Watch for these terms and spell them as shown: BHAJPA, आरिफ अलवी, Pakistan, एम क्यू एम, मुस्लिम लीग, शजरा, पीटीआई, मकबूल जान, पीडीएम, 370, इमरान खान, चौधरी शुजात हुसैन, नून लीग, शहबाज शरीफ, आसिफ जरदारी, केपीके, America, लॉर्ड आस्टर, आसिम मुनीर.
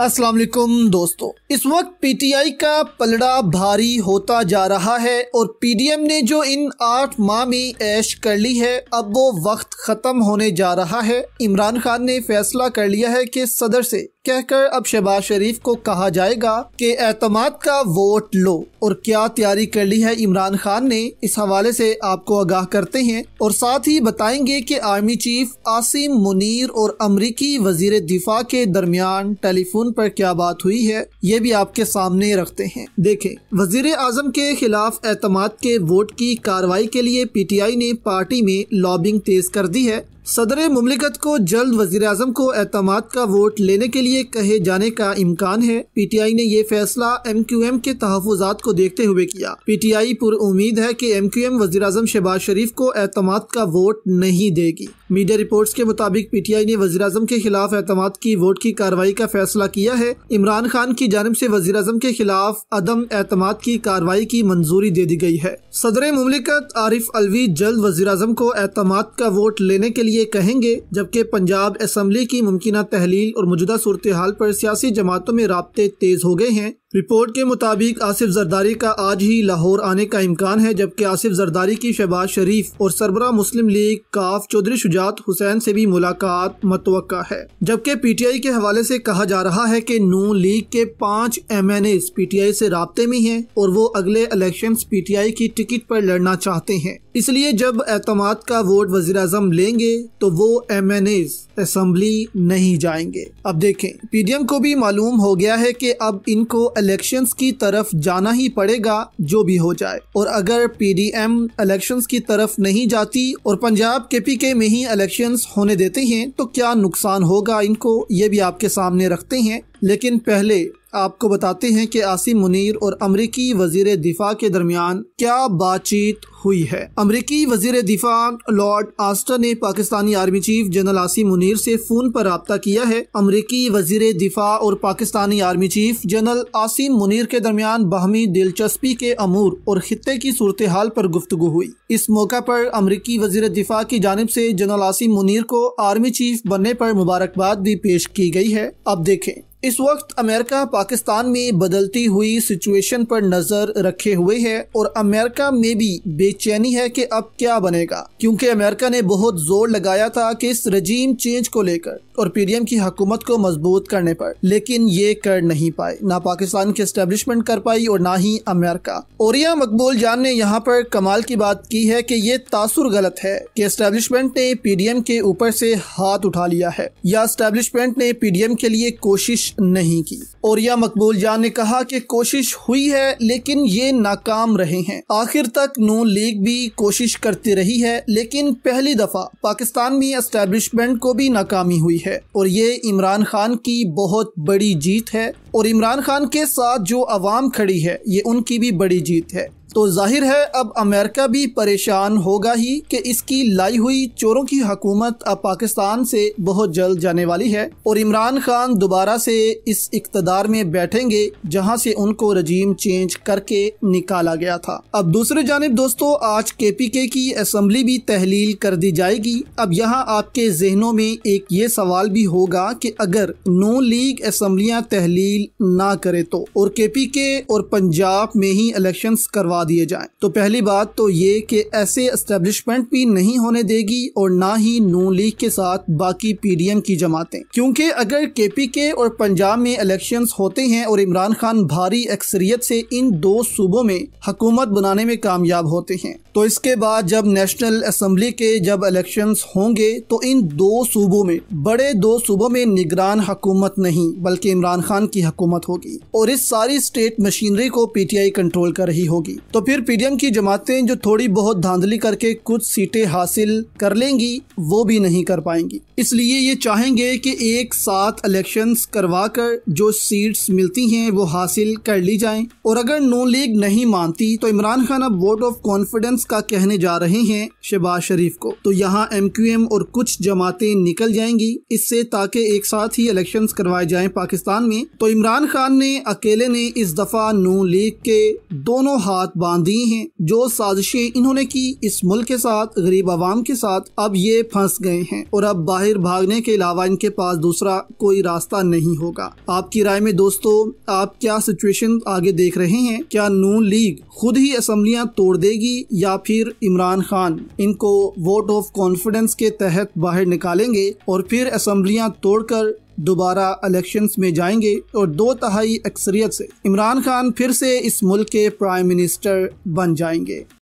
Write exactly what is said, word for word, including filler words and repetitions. अस्सलाम वालेकुम दोस्तों, इस वक्त पीटीआई का पलड़ा भारी होता जा रहा है और पीडीएम ने जो इन आठ माह में ऐश कर ली है, अब वो वक्त खत्म होने जा रहा है। इमरान खान ने फैसला कर लिया है कि सदर से कहकर अब शहबाज शरीफ को कहा जाएगा कि एतमाद का वोट लो। और क्या तैयारी कर ली है इमरान खान ने, इस हवाले से आपको आगाह करते हैं और साथ ही बताएंगे कि आर्मी चीफ आसिम मुनीर और अमरीकी वजीर दिफा के दरमियान टेलीफोन पर क्या बात हुई है, ये भी आपके सामने रखते हैं। देखें, वजीर आजम के खिलाफ एतमाद के वोट की कार्रवाई के लिए पीटीआई ने पार्टी में लॉबिंग तेज कर दी है। सदर मुमलिकत को जल्द वजीर आजम को एतमाद का वोट लेने के लिए कहे जाने का इम्कान है। पीटीआई ने यह फैसला एम क्यू एम के तहफुजात को देखते हुए किया। पीटीआई पुर उम्मीद है कि एम क्यू एम वजीर आजम शहबाज शरीफ को एतमाद का वोट नहीं देगी। मीडिया रिपोर्ट्स के मुताबिक पीटीआई ने वजीर आजम के खिलाफ एतमाद की वोट की कार्रवाई का फैसला किया है। इमरान खान की जानिब से वजीर आजम के खिलाफ अदम एतमाद की कार्रवाई की मंजूरी दे दी गई है। सदर मुमलिकत आरिफ अलवी जल्द वजीर आजम को एतमाद का वोट लेने के लिए ये कहेंगे, जबकि पंजाब असम्बली की मुमकिना तहलील और मौजूदा सूरत हाल पर सियासी जमातों में राब्ते तेज हो गए हैं। रिपोर्ट के मुताबिक आसिफ जरदारी का आज ही लाहौर आने का इम्कान है, जबकि आसिफ जरदारी की शहबाज शरीफ और सरबरा मुस्लिम लीग काफ चौधरी शुजात हुसैन से भी मुलाकात मतवक्का है। जबकि पीटीआई के हवाले से कहा जा रहा है कि नून लीग के पाँच एम एन एज पीटीआई से राब्ते में हैं और वो अगले इलेक्शन पीटीआई की टिकट पर लड़ना चाहते हैं, इसलिए जब एतमाद का वोट वजीर आजम लेंगे तो वो एम एन एज असम्बली नहीं जाएंगे। अब देखें, पीडीएम को भी मालूम हो गया है कि अब इनको इलेक्शंस की तरफ जाना ही पड़ेगा जो भी हो जाए, और अगर पीडीएम इलेक्शंस की तरफ नहीं जाती और पंजाब केपीके में ही इलेक्शंस होने देते हैं तो क्या नुकसान होगा इनको, ये भी आपके सामने रखते हैं। लेकिन पहले आपको बताते हैं कि आसिम मुनीर और अमरीकी वजीर दिफा के दरमियान क्या बातचीत हुई है। अमरीकी वजीर दिफा लॉर्ड आस्टर ने Pakistani army chief general आसिम मुनीर से फोन पर रब्ता किया है। अमरीकी वजीर दिफा और Pakistani army chief general आसिम मुनीर के दरमियान बाहमी दिलचस्पी के अमूर और खित्ते की सूरत हाल पर गुफ्तगू हुई। इस मौका पर अमरीकी वजीर दिफा की जानिब से जनरल आसिम मुनीर को आर्मी चीफ बनने पर मुबारकबाद भी पेश की गई है। अब देखें, इस वक्त अमेरिका पाकिस्तान में बदलती हुई सिचुएशन पर नजर रखे हुए है और अमेरिका में भी बेचैनी है कि अब क्या बनेगा, क्योंकि अमेरिका ने बहुत जोर लगाया था कि इस रजीम चेंज को लेकर और पीडीएम की हुकूमत को मजबूत करने पर, लेकिन ये कर नहीं पाए, ना पाकिस्तान की एस्टेब्लिशमेंट कर पाई और ना ही अमेरिका। और यहाँ मकबूल जान ने यहाँ पर कमाल की बात की है कि ये तासुर गलत है कि एस्टेब्लिशमेंट ने पीडीएम के ऊपर से हाथ उठा लिया है या एस्टेब्लिशमेंट ने पीडीएम के लिए कोशिश नहीं की। और यह मकबूल जान ने कहा कि कोशिश हुई है लेकिन ये नाकाम रहे हैं। आखिर तक नून लीग भी कोशिश करती रही है, लेकिन पहली दफा पाकिस्तान में एस्टेब्लिशमेंट को भी नाकामी हुई है और ये इमरान खान की बहुत बड़ी जीत है और इमरान खान के साथ जो आवाम खड़ी है ये उनकी भी बड़ी जीत है। तो जाहिर है अब अमेरिका भी परेशान होगा ही कि इसकी लाई हुई चोरों की हुकूमत अब पाकिस्तान से बहुत जल्द जाने वाली है और इमरान खान दोबारा से इस इक्तदार में बैठेंगे जहां से उनको रजीम चेंज करके निकाला गया था। अब दूसरी जानिब दोस्तों, आज केपीके की असम्बली भी तहलील कर दी जाएगी। अब यहां आपके जहनों में एक ये सवाल भी होगा कि अगर नून लीग असम्बलियाँ तहलील ना करे तो, और केपीके और पंजाब में ही इलेक्शन करवा दिए जाएं, तो पहली बात तो ये कि ऐसे एस्टेब्लिशमेंट भी नहीं होने देगी और ना ही नून लीग के साथ बाकी पीडीएम की जमातें, क्योंकि अगर केपीके और पंजाब में इलेक्शंस होते हैं और इमरान खान भारी अक्सरियत से इन दो सूबों में हुकूमत बनाने में कामयाब होते हैं तो इसके बाद जब नेशनल असम्बली के जब इलेक्शंस होंगे तो इन दो सूबों में, बड़े दो सूबों में निगरान हुकूमत नहीं बल्कि इमरान खान की हुकूमत होगी और इस सारी स्टेट मशीनरी को पीटीआई कंट्रोल कर रही होगी। तो फिर पीडीएम की जमातें जो थोड़ी बहुत धांधली करके कुछ सीटें हासिल कर लेंगी वो भी नहीं कर पाएंगी, इसलिए ये चाहेंगे कि एक साथ इलेक्शंस करवा कर जो सीट्स मिलती हैं वो हासिल कर ली जाएं। और अगर नून लीग नहीं मानती तो इमरान खान अब वोट ऑफ कॉन्फिडेंस का कहने जा रहे हैं शहबाज शरीफ को, तो यहाँ एम क्यू एम और कुछ जमातें निकल जाएंगी इससे, ताकि एक साथ ही इलेक्शंस करवाए जाएं पाकिस्तान में। तो इमरान खान ने अकेले ने इस दफा नून लीग के दोनों हाथ बांधी हैं। जो साजिशें इन्होंने की इस मुल्क के साथ, गरीब आवाम के साथ, अब ये फंस गए हैं और अब बाहर भागने के अलावा इनके पास दूसरा कोई रास्ता नहीं होगा। आपकी राय में दोस्तों आप क्या सिचुएशन आगे देख रहे हैं? क्या नून लीग खुद ही असम्बलियां तोड़ देगी या फिर इमरान खान इनको वोट ऑफ कॉन्फिडेंस के तहत बाहर निकालेंगे और फिर असम्बलियां तोड़कर दोबारा इलेक्शंस में जाएंगे और दो तिहाई अक्सरियत से इमरान खान फिर से इस मुल्क के प्राइम मिनिस्टर बन जाएंगे।